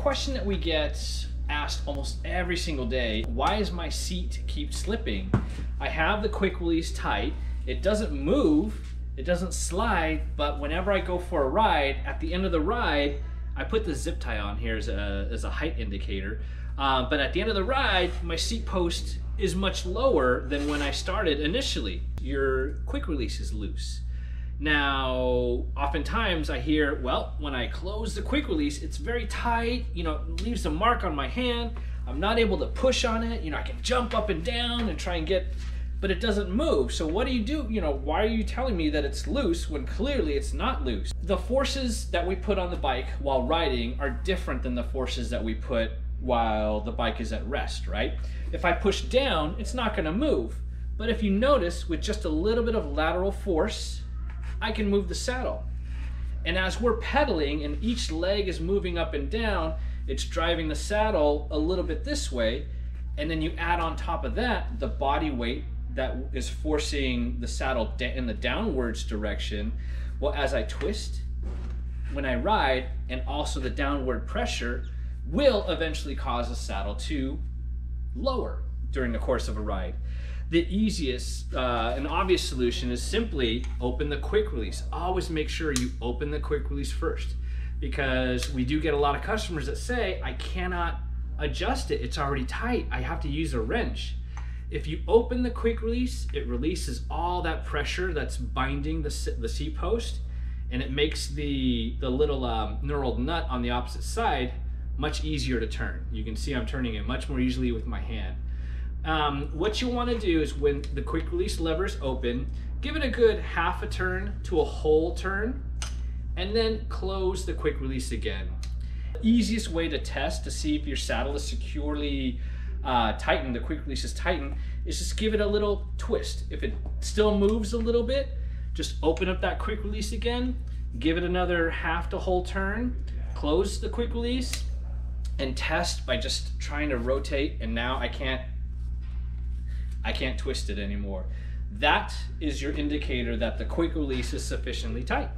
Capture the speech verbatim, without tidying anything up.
question that we get asked almost every single day, why is my seat keep slipping? I have the quick release tight, it doesn't move, it doesn't slide, but whenever I go for a ride, at the end of the ride, I put the zip tie on here as a, as a height indicator, uh, but at the end of the ride, my seat post is much lower than when I started initially. Your quick release is loose. Now, oftentimes I hear, well, when I close the quick release, it's very tight, you know, it leaves a mark on my hand, I'm not able to push on it, you know, I can jump up and down and try and get, but it doesn't move. So what do you do? You know, why are you telling me that it's loose when clearly it's not loose? The forces that we put on the bike while riding are different than the forces that we put while the bike is at rest, right? If I push down, it's not gonna move. But if you notice, with just a little bit of lateral force, I can move the saddle. And as we're pedaling and each leg is moving up and down, it's driving the saddle a little bit this way. And then you add on top of that the body weight that is forcing the saddle in the downwards direction. Well, as I twist, when I ride, and also the downward pressure will eventually cause the saddle to lower during the course of a ride. The easiest uh, and obvious solution is simply open the quick release. Always make sure you open the quick release first, because we do get a lot of customers that say, I cannot adjust it, it's already tight, I have to use a wrench. If you open the quick release, it releases all that pressure that's binding the, the seat post, and it makes the, the little um, knurled nut on the opposite side much easier to turn. You can see I'm turning it much more easily with my hand. Um, what you want to do is when the quick release lever is open, give it a good half a turn to a whole turn, and then close the quick release again. The easiest way to test to see if your saddle is securely uh, tightened, the quick release is tightened, is just give it a little twist. If it still moves a little bit, just open up that quick release again, give it another half to whole turn, close the quick release, and test by just trying to rotate, and now I can't I can't twist it anymore. That is your indicator that the quick release is sufficiently tight.